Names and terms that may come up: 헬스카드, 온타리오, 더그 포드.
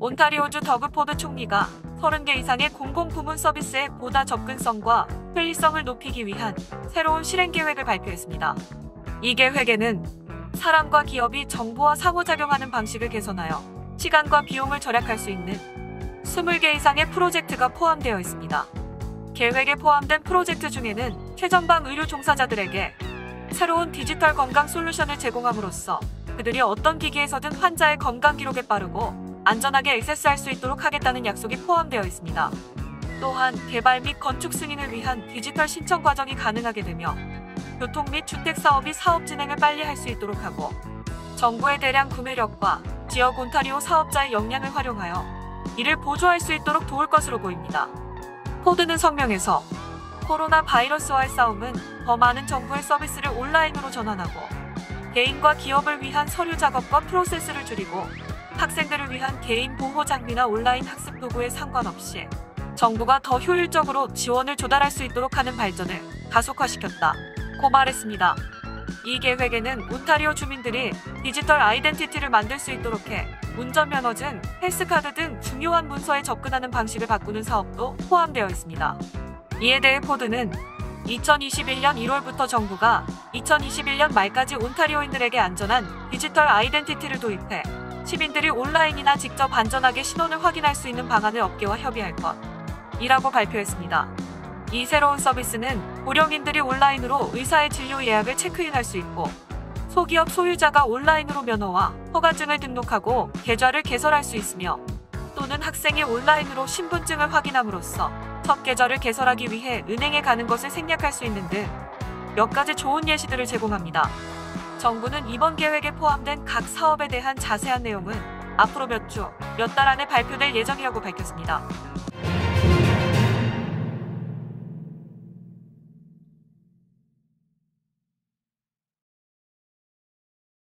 온타리오주 더그 포드 총리가 30개 이상의 공공부문 서비스의 보다 접근성과 편리성을 높이기 위한 새로운 실행계획을 발표했습니다. 이 계획에는 사람과 기업이 정보와 상호작용하는 방식을 개선하여 시간과 비용을 절약할 수 있는 20개 이상의 프로젝트가 포함되어 있습니다. 계획에 포함된 프로젝트 중에는 최전방 의료 종사자들에게 새로운 디지털 건강 솔루션을 제공함으로써 그들이 어떤 기기에서든 환자의 건강 기록에 빠르고 안전하게 액세스할 수 있도록 하겠다는 약속이 포함되어 있습니다. 또한 개발 및 건축 승인을 위한 디지털 신청 과정이 가능하게 되며 교통 및 주택 사업이 사업 진행을 빨리 할 수 있도록 하고 정부의 대량 구매력과 지역 온타리오 사업자의 역량을 활용하여 이를 보조할 수 있도록 도울 것으로 보입니다. 포드는 성명에서 코로나 바이러스와의 싸움은 더 많은 정부의 서비스를 온라인으로 전환하고 개인과 기업을 위한 서류 작업과 프로세스를 줄이고 학생들을 위한 개인 보호 장비나 온라인 학습 도구에 상관없이 정부가 더 효율적으로 지원을 조달할 수 있도록 하는 발전을 가속화시켰다고 말했습니다. 이 계획에는 온타리오 주민들이 디지털 아이덴티티를 만들 수 있도록 해 운전면허증, 헬스카드 등 중요한 문서에 접근하는 방식을 바꾸는 사업도 포함되어 있습니다. 이에 대해 포드는 2021년 1월부터 정부가 2021년 말까지 온타리오인들에게 안전한 디지털 아이덴티티를 도입해 시민들이 온라인이나 직접 안전하게 신원을 확인할 수 있는 방안을 업계와 협의할 것이라고 발표했습니다. 이 새로운 서비스는 고령인들이 온라인으로 의사의 진료 예약을 체크인할 수 있고 소기업 소유자가 온라인으로 면허와 허가증을 등록하고 계좌를 개설할 수 있으며 또는 학생이 온라인으로 신분증을 확인함으로써 첫 계좌를 개설하기 위해 은행에 가는 것을 생략할 수 있는 등 몇 가지 좋은 예시들을 제공합니다. 정부는 이번 계획에 포함된 각 사업에 대한 자세한 내용은 앞으로 몇 주, 몇 달 안에 발표될 예정이라고 밝혔습니다.